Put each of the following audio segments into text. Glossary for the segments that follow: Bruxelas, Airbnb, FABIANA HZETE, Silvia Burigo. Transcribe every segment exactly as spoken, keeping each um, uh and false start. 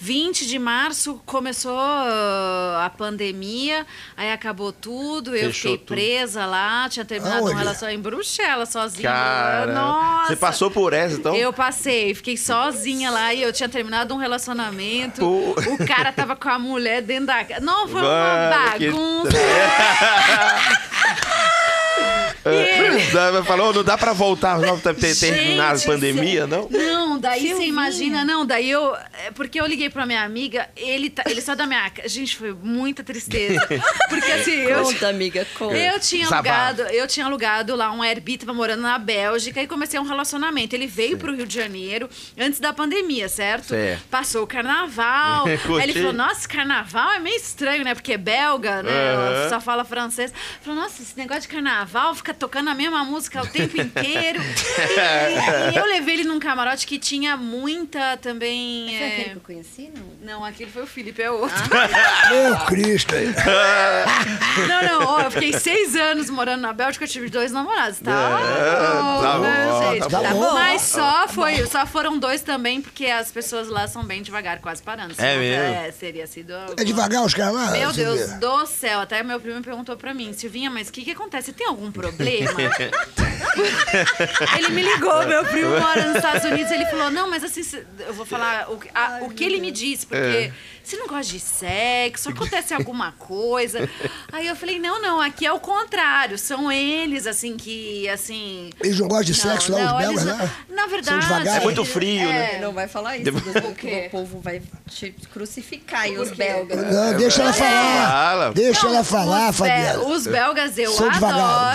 vinte de março começou a pandemia, aí acabou tudo, eu Fechou fiquei tudo. presa lá, tinha terminado Aonde? uma relação em Bruxelas, sozinha. Cara, Nossa. Você passou por essa, então? Eu passei, fiquei sozinha lá e eu tinha terminado um relacionamento. Pô. O cara tava com a mulher dentro da casa. Não, foi uma bagunça. Que... Ele... Falou, não dá pra voltar, não, pra ter gente, terminar a pandemia, não? Não, daí Silvinha. Você imagina, não, daí eu... Porque eu liguei pra minha amiga, ele, tá, ele saiu da minha casa. Gente, foi muita tristeza. Porque assim, conta, eu... Conta, amiga, conta. Eu tinha, alugado, eu tinha alugado lá um Airbnb, tava morando na Bélgica, e comecei um relacionamento. Ele veio Sim. pro Rio de Janeiro, antes da pandemia, certo? certo. Passou o carnaval. Aí ele falou, nossa, carnaval é meio estranho, né? Porque é belga, né? Uhum. Só fala francês. Falou, nossa, esse negócio de carnaval fica tocando a mesma música o tempo inteiro. E, e eu levei ele num camarote que tinha muita também... Foi é... aquele que eu conheci, não? Não, aquele foi o Felipe, é outro. Ah. Meu Cristo! Não, não, ó, eu fiquei seis anos morando na Bélgica, eu tive dois namorados, tá? É, tá bom, né, gente? Tá bom. Mas só, foi, só foram dois também, porque as pessoas lá são bem devagar, quase parando. É mesmo? É, seria sido... É devagar os caras lá? Meu Deus vê. do céu, até meu primo perguntou pra mim, Silvinha, mas o que que acontece? Tem algum problema? Ele me ligou, meu primo mora nos Estados Unidos. Ele falou, não, mas assim, eu vou falar o, a, o que ele me disse, porque você não gosta de sexo, acontece alguma coisa. Aí eu falei, não, não, aqui é o contrário. São eles, assim, que, assim... Eles não gostam de não, sexo não, lá, os belgas, não, né? Na verdade... É muito frio, é, né? Não vai falar isso, porque o povo vai te crucificar, e os belgas... Não, deixa ela falar, é. deixa não, ela falar, Fabiana. Os belgas eu São adoro...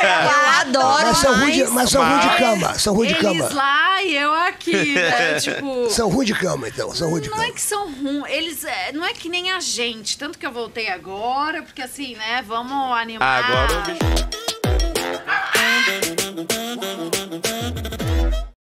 Eu adoro, mas são ruim de, mas são ruim de cama, são ruim de cama. Eles lá e eu aqui, né? Tipo, são ruim de cama, então, são ruim de cama. Não é que são ruim, eles, não é que nem a gente, tanto que eu voltei agora, porque assim, né, vamos animar. Agora eu...